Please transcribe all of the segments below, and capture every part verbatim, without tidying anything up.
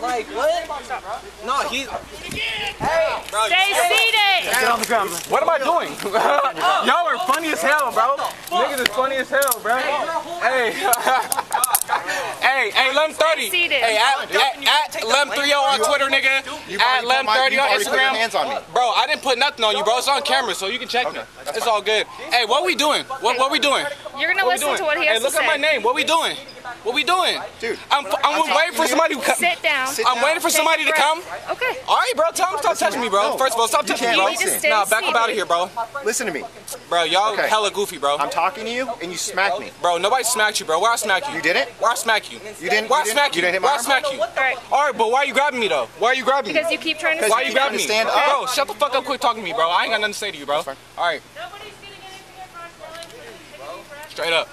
Like, what? No, he's... Hey, bro, stay seated! Get off the ground, bro. What am I doing? Y'all are funny as hell, bro. Niggas is funny as hell, bro. Hey. Hey, hey, Lem thirty. Hey, at, at, at Lem thirty on Twitter, nigga. At Lem thirty on Instagram. Bro, I didn't put nothing on you, bro. It's on camera, so you can check me. It's all good. Hey, what we doing? What what we doing? You're gonna listen to what he has to say. Hey, look at my name. What we doing? What we doing? Dude, I'm, I'm waiting for somebody to come. Sit down. I'm waiting for somebody to come. Okay. All right, bro. Tell him stop touching me, bro. First of all, stop touching me, bro. Nah, back up out of here, bro. Listen to me. Bro, y'all hella goofy, bro. I'm talking to you, and you smack me. Bro, nobody smacked you, bro. Why I smack you? You didn't? Why I smack you? You didn't? Why I smack you? You didn't hit my arm? Why I smack you? All right. All right, but why are you grabbing me, though? Why are you grabbing me? Because you keep trying to Why are you grabbing me? Bro, shut the fuck up quick talking to me, bro. I ain't got nothing to say to you, bro. All right. Straight up.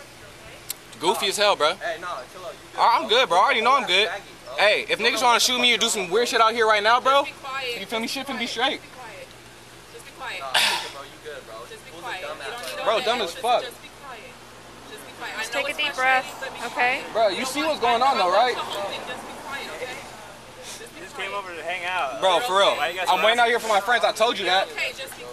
Goofy as hell, bro. Hey, no, chill out. I'm good, bro. I already know I'm good. Hey, if niggas want to shoot me or do some weird shit out here right now, bro, you feel me? Shit and be straight. Just be quiet. Bro, you good, bro. Just be quiet. Bro, dumb as fuck. Just be quiet. Just be quiet. Just take a deep breath, okay? Bro, you see what's going on, though, right? Just be quiet, okay? Just came over to hang out. Bro, for real. I'm waiting out here for my friends. I told you that.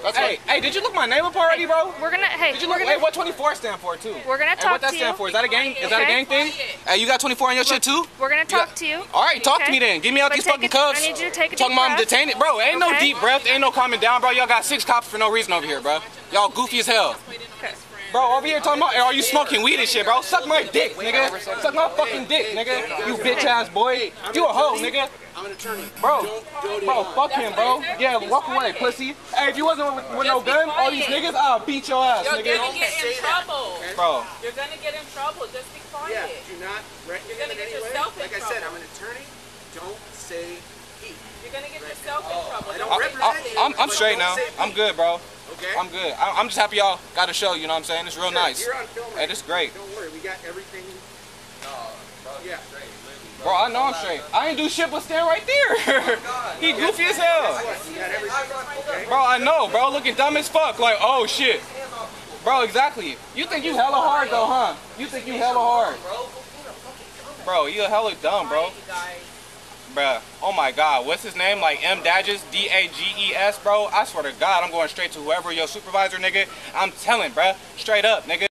That's hey, hey, did you look my name up already, bro? We're gonna, hey. Did you look, gonna, hey, what twenty-four stand for, too? We're gonna talk hey, what that to stand you. For? Is that a gang, is okay. that a gang thing? Hey, you got twenty-four on your shit, too? We're gonna talk yeah. to you. All right, talk okay. to me then. Give me out but these fucking cuffs. I need you to take a deep breath. Detain it. Bro, ain't okay. no deep breath, ain't no calming down, bro. Y'all got six cops for no reason over here, bro. Y'all goofy as hell. Okay. Bro, over here talking about, are you smoking weed and shit, bro? Suck my dick, nigga. Suck my fucking dick, nigga. You bitch-ass boy. You a hoe, nigga. I'm an attorney. Bro, bro, fuck him, bro. Yeah, walk away, pussy. Hey, if you wasn't with, with no gun, all these niggas, I'll beat your ass, nigga. You're gonna get in trouble. Bro. You're gonna get in trouble. Just be quiet. Yeah, do not threaten him in any way. Like I said, I'm an attorney. Don't say he. You're gonna get yourself in trouble. I don't represent you. I'm straight now. I'm good, bro. Okay. I'm good. I, I'm just happy y'all got a show, you know what I'm saying? It's real sure, nice. You're on film right hey, this is great. Don't worry, we got everything. No, bro, yeah. Straight, bro. Bro, I know I'm straight. I ain't do shit but stand right there. Oh he no, goofy as hell. Okay. Bro, I know, bro. Looking dumb as fuck. Like, oh, shit. Bro, exactly. You think you hella hard, though, huh? You think you hella hard. Bro, you hella dumb, bro. Bruh, oh my god, what's his name? Like M Dages, D A G E S, bro. I swear to god, I'm going straight to whoever your supervisor, nigga. I'm telling, bruh. Straight up, nigga.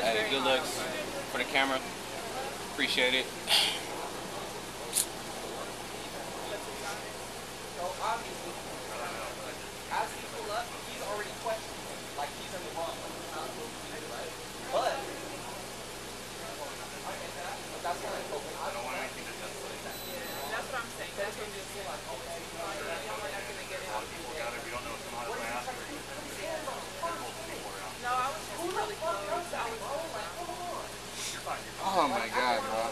Hey, good looks. For the camera, appreciate it. So obviously, as he pull up, he's already questioning him, like he's in the wrong. But that's what I'm hoping. I don't want anything to just like that. That's what I'm saying. That's what I'm just saying. Like, okay, I'm not gonna get it. A lot of people got it. We don't know what's going on. I asked for it. No, I was just really close. I was like. Oh my god, bro.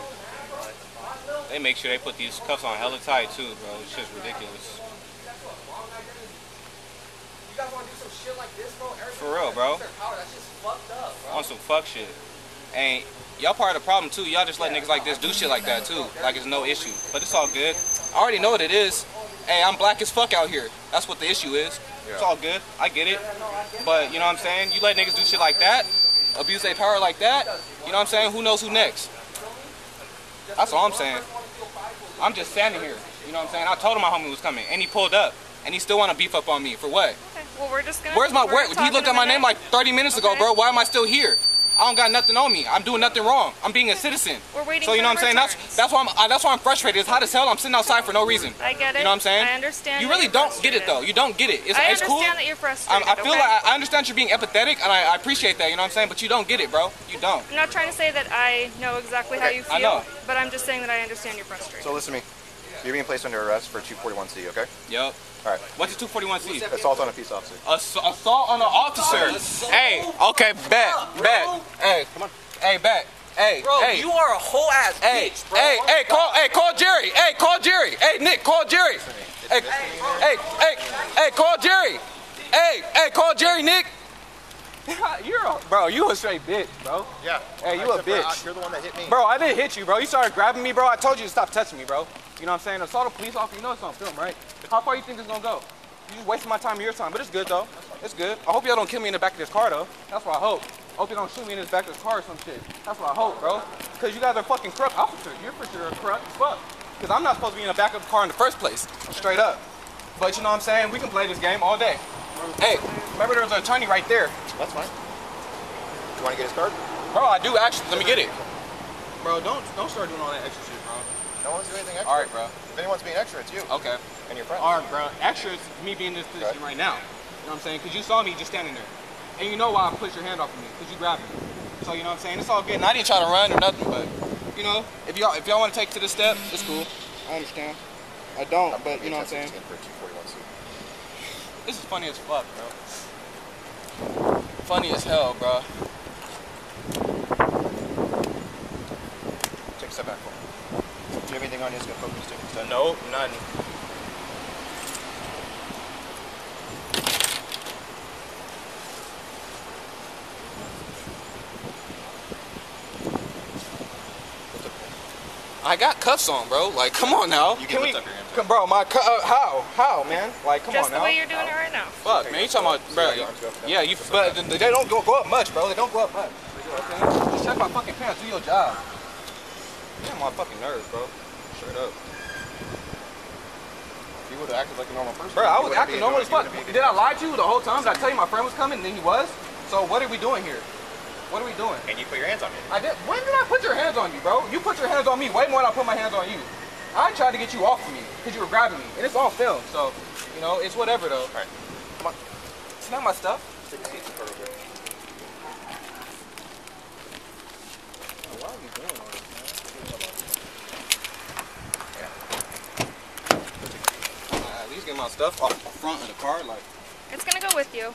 They make sure they put these cuffs on hella tight too, bro. It's just ridiculous. For real, bro. On some fuck shit. And y'all part of the problem too. Y'all just let niggas like this do shit like that too. Like it's no issue. But it's all good. I already know what it is. Hey, I'm black as fuck out here. That's what the issue is. It's all good. I get it. But you know what I'm saying? You let niggas do shit like that. Abuse their power like that, you know what I'm saying? Who knows who next? That's all I'm saying. I'm just standing here, you know what I'm saying? I told him my homie was coming, and he pulled up, and he still want to beef up on me. For what? Okay, well, we're just gonna Where's my work? He looked at my name like thirty minutes okay. ago, bro. Why am I still here? I don't got nothing on me. I'm doing nothing wrong. I'm being a citizen. We're waiting so you know what I'm saying? Returns. That's that's why I'm I, that's why I'm frustrated. It's hot as hell. I'm sitting outside for no reason. I get it. You know what I'm saying? I understand. You really don't frustrated. get it though. You don't get it. It's, I it's cool. I understand that you're frustrated. I, I feel okay. like I understand you're being empathetic, and I, I appreciate that. You know what I'm saying? But you don't get it, bro. You don't. I'm not trying to say that I know exactly okay. how you feel. I know. But I'm just saying that I understand you're frustrated. So listen to me. You're being placed under arrest for two forty-one C, okay? Yep. All right. What's the two forty-one C? Assault on a peace officer. Ass assault on an officer. Assault. Hey, okay, bet, bet. Hey, come on. Hey, bet. Hey, bro, hey. You are a whole ass hey. bitch, bro. Hey, hey, call, hey, call Jerry. Hey, call Jerry. Hey, Nick, call Jerry. Hey, hey, hey, hey, call Jerry. Hey, hey, call Jerry, Nick. You're a, bro, you a straight bitch, bro. Yeah. Hey, you a bitch. For, uh, you're the one that hit me. Bro, I didn't hit you, bro. You started grabbing me, bro. I told you to stop touching me, bro. You know what I'm saying? I saw the police officer. You know it's on film, right? How far you think it's gonna go? You just wasting my time and your time, but it's good, though. It's good. I hope y'all don't kill me in the back of this car, though. That's what I hope. I hope you don't shoot me in the back of this car or some shit. That's what I hope, bro. Because you guys are fucking corrupt officers. You're for sure corrupt as fuck. Because I'm not supposed to be in the back of the car in the first place. Straight up. But you know what I'm saying? We can play this game all day. Hey, remember there was an attorney right there. That's fine. You want to get his card? Bro, I do actually. Let me get it. Bro, don't don't start doing all that extra shit, bro. No one's doing anything extra. All right, bro. If anyone's being extra, it's you. Okay. And your friend. All right, bro. Extra is me being in this position right now. You know what I'm saying? Because you saw me just standing there. And you know why I pushed your hand off of me. Because you grabbed me. So, you know what I'm saying? It's all good. And I didn't try to run or nothing, but, you know, if y'all if y'all want to take to this step, it's cool. I understand. I don't, I'm but you know what I'm saying? This is funny as fuck, bro. Funny as hell, bro. Take a step back for me. Do you have anything on you that's going to focus tickets done? Nope, none. I got cuffs on, bro. Like, come on now. You can, can lift we, up your hands. Come, bro, my cu uh, how? How, man? Like, come Just on now. Just the way you're doing how? It right now. Fuck, okay, man. You talking about, so bro. You, yeah, you, but they don't go, go up much, bro. They don't go up much. Okay. Just check my fucking pants. Do your job. You're on my fucking nerves, bro. Straight up. You would have acted like a normal person. Bro, I was acting normal as fuck. Did I lie to you the whole time? Did I tell you my friend was coming and then he was? So what are we doing here? What are we doing? And you put your hands on me. I did. When did I put your hands on you, bro? You put your hands on me way more than I put my hands on you. I tried to get you off of me because you were grabbing me. And it's all film, so, you know, it's whatever, though. All right. Come on. It's not my stuff. Why are you doing all this, man? Yeah. Uh, at least get my stuff off the front of the car, like. It's going to go with you.